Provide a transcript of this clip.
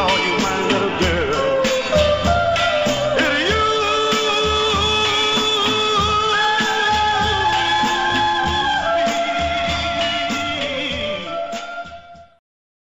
Call you.